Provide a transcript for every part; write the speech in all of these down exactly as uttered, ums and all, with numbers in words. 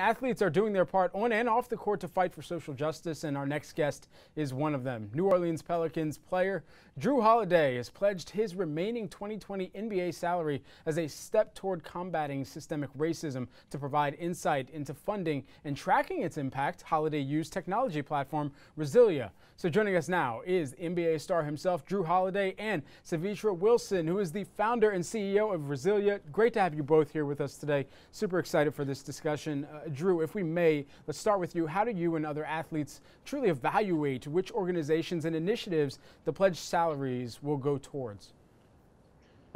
Athletes are doing their part on and off the court to fight for social justice, and our next guest is one of them. New Orleans Pelicans player Jrue Holiday has pledged his remaining twenty twenty N B A salary as a step toward combating systemic racism. To provide insight into funding and tracking its impact, Holiday used technology platform Resilia. So joining us now is N B A star himself, Jrue Holiday, and Sevetri Wilson, who is the founder and C E O of Resilia. Great to have you both here with us today. Super excited for this discussion. Uh, Jrue, if we may, let's start with you. How do you and other athletes truly evaluate which organizations and initiatives the pledged salaries will go towards?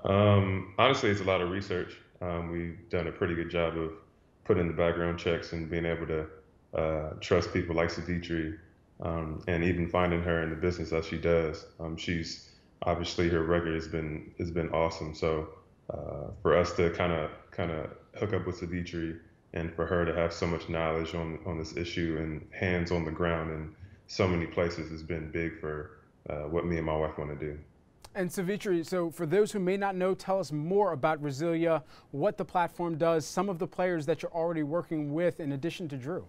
Um, honestly, it's a lot of research. Um, we've done a pretty good job of putting in the background checks and being able to uh, trust people like Sevetri, um, and even finding her in the business that she does. Um, she's obviously, her record has been has been awesome. So uh, for us to kind of kind of hook up with Sevetri, and for her to have so much knowledge on, on this issue and hands on the ground in so many places has been big for uh, what me and my wife want to do. And Sevetri, so for those who may not know, tell us more about Resilia, what the platform does, some of the players that you're already working with in addition to Jrue.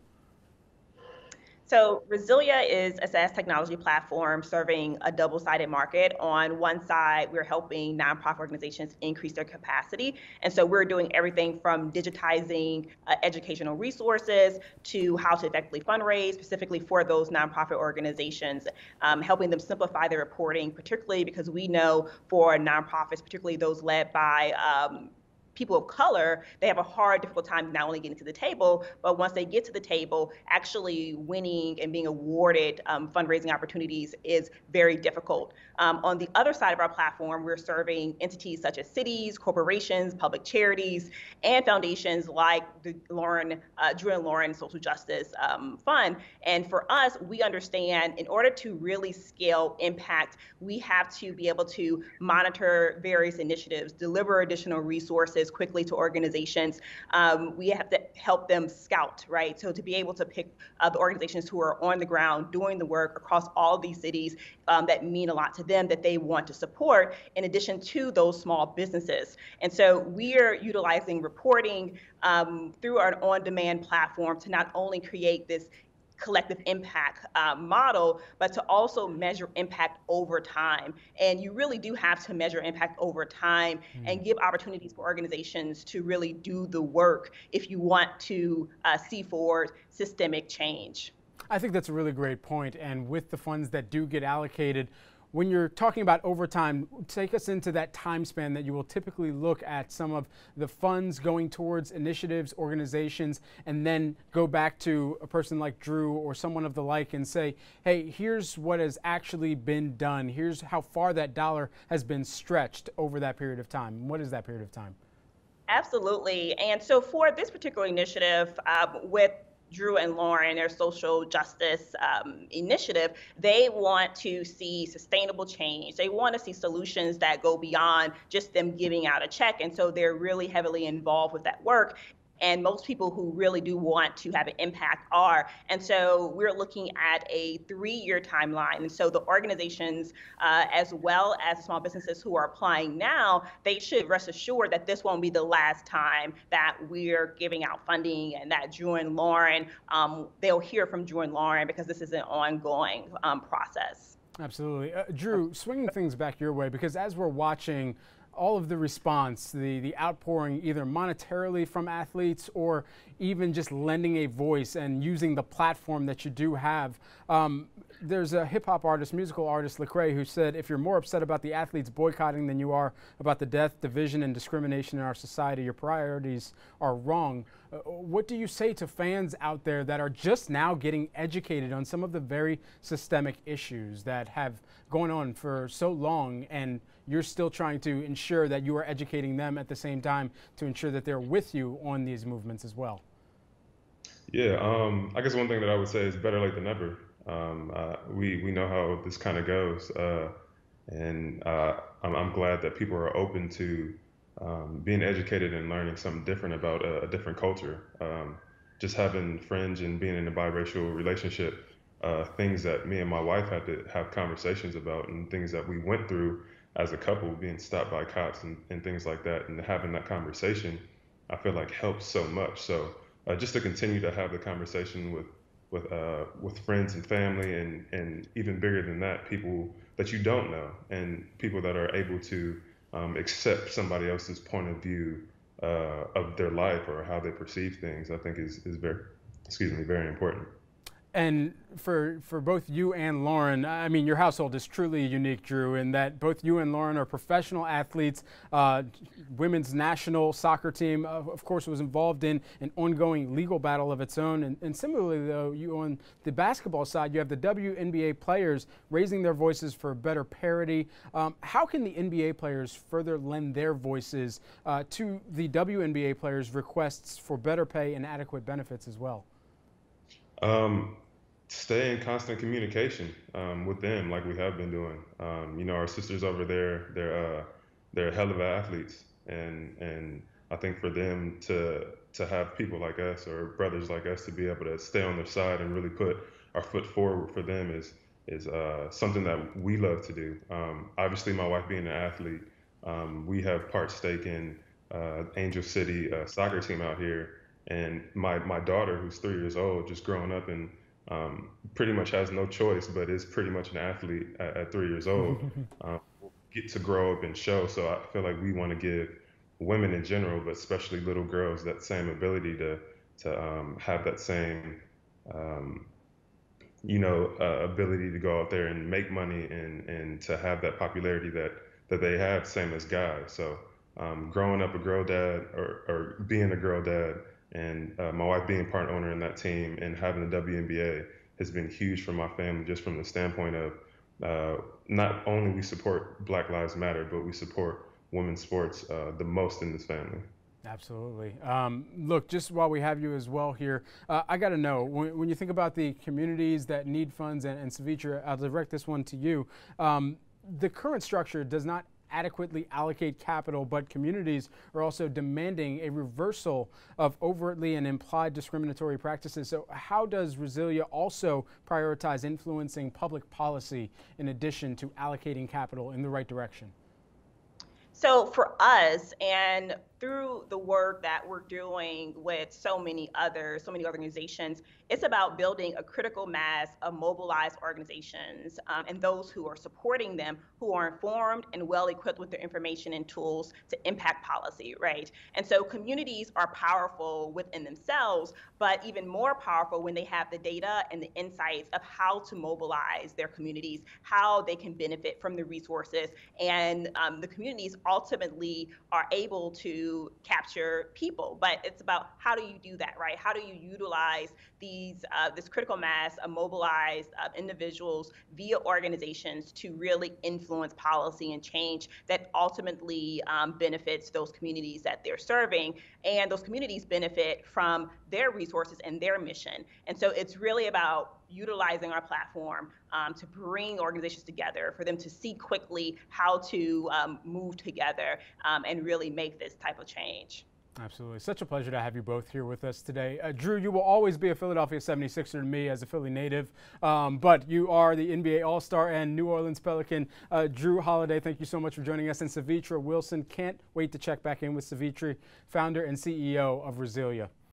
So Resilia is a SaaS technology platform serving a double-sided market. On one side, we're helping nonprofit organizations increase their capacity. And so we're doing everything from digitizing uh, educational resources to how to effectively fundraise specifically for those nonprofit organizations, um, helping them simplify their reporting, particularly because we know for nonprofits, particularly those led by um, people of color, they have a hard, difficult time not only getting to the table, but once they get to the table, actually winning and being awarded um, fundraising opportunities is very difficult. Um, on the other side of our platform, we're serving entities such as cities, corporations, public charities, and foundations like the Lauren, uh, Jrue and Lauren Social Justice um, Fund. And for us, we understand in order to really scale impact, we have to be able to monitor various initiatives, deliver additional resources quickly to organizations. Um, we have to help them scout, right? So to be able to pick uh, the organizations who are on the ground doing the work across all these cities um, that mean a lot to them, that they want to support, in addition to those small businesses. And so we're utilizing reporting um, through our on-demand platform to not only create this collective impact uh, model, but to also measure impact over time. And you really do have to measure impact over time mm-hmm. and give opportunities for organizations to really do the work if you want to uh, see forward systemic change. I think that's a really great point. And with the funds that do get allocated, when you're talking about overtime, take us into that time span that you will typically look at some of the funds going towards initiatives, organizations, and then go back to a person like Jrue or someone of the like and say, hey, here's what has actually been done. Here's how far that dollar has been stretched over that period of time. What is that period of time? Absolutely. And so for this particular initiative uh, with Jrue and Lauren, their social justice um, initiative, they want to see sustainable change. They want to see solutions that go beyond just them giving out a check. And so they're really heavily involved with that work. And most people who really do want to have an impact are. And so we're looking at a three-year timeline. And so the organizations, uh, as well as small businesses who are applying now, they should rest assured that this won't be the last time that we're giving out funding, and that Jrue and Lauren, um, they'll hear from Jrue and Lauren, because this is an ongoing um, process. Absolutely. Uh, Jrue, swinging things back your way, because as we're watching all of the response, the, the outpouring either monetarily from athletes or even just lending a voice and using the platform that you do have. Um, there's a hip hop artist, musical artist, Lecrae, who said, if you're more upset about the athletes boycotting than you are about the death, division, and discrimination in our society, your priorities are wrong. Uh, what do you say to fans out there that are just now getting educated on some of the very systemic issues that have gone on for so long, and you're still trying to ensure that you are educating them at the same time to ensure that they're with you on these movements as well? Yeah, um, I guess one thing that I would say is better late than never. Um, uh, we, we know how this kind of goes. Uh, and uh, I'm, I'm glad that people are open to um, being educated and learning something different about a, a different culture. Um, just having friends and being in a biracial relationship, uh, things that me and my wife had to have conversations about, and things that we went through as a couple, being stopped by cops and, and things like that, and having that conversation, I feel like helps so much. So uh, just to continue to have the conversation with with uh, with friends and family, and and even bigger than that, people that you don't know, and people that are able to um, accept somebody else's point of view uh, of their life or how they perceive things, I think is is very, excuse me, very important. And for for both you and Lauren, I mean, your household is truly unique, Jrue, in that both you and Lauren are professional athletes. Uh, women's national soccer team, uh, of course, was involved in an ongoing legal battle of its own. And, and similarly, though, you on the basketball side, you have the W N B A players raising their voices for better parity. Um, how can the N B A players further lend their voices uh, to the W N B A players' requests for better pay and adequate benefits as well? Um, Stay in constant communication um, with them, like we have been doing. Um, you know, our sisters over there, they're uh, they're a hell of athletes, and and I think for them to to have people like us or brothers like us to be able to stay on their side and really put our foot forward for them is is uh, something that we love to do. Um, obviously, my wife being an athlete, um, we have part stake in uh, Angel City uh, soccer team out here, and my my daughter, who's three years old, just growing up in Um, pretty much has no choice, but is pretty much an athlete at, at three years old. um, get to grow up and show. So I feel like we want to give women in general, but especially little girls, that same ability to to um, have that same, um, you know, uh, ability to go out there and make money and and to have that popularity that that they have, same as guys. So um, growing up a girl dad or or being a girl dad, and uh, my wife being part owner in that team and having the W N B A has been huge for my family, just from the standpoint of uh, not only we support Black Lives Matter, but we support women's sports uh, the most in this family. Absolutely. Um, look, just while we have you as well here, uh, I got to know, when, when you think about the communities that need funds, and, and Sevetri, I'll direct this one to you, um, the current structure does not adequately allocate capital, but communities are also demanding a reversal of overtly and implied discriminatory practices. So how does Resilia also prioritize influencing public policy in addition to allocating capital in the right direction? So for us, and through the work that we're doing with so many other, so many organizations, it's about building a critical mass of mobilized organizations um, and those who are supporting them, who are informed and well-equipped with their information and tools to impact policy, right? And so communities are powerful within themselves, but even more powerful when they have the data and the insights of how to mobilize their communities, how they can benefit from the resources, and um, the communities ultimately are able to capture people. But it's about how do you do that, right? How do you utilize these uh, this critical mass of mobilized uh, individuals via organizations to really influence policy and change that ultimately um, benefits those communities that they're serving, and those communities benefit from their resources and their mission. And so it's really about utilizing our platform um, to bring organizations together, for them to see quickly how to um, move together um, and really make this type of change. Absolutely. Such a pleasure to have you both here with us today. Uh, Jrue, you will always be a Philadelphia seventy-sixer to me as a Philly native, um, but you are the N B A All-Star and New Orleans Pelican. Uh, Jrue Holiday, thank you so much for joining us. And Sevetri Wilson, can't wait to check back in with Sevetri, founder and C E O of Resilia.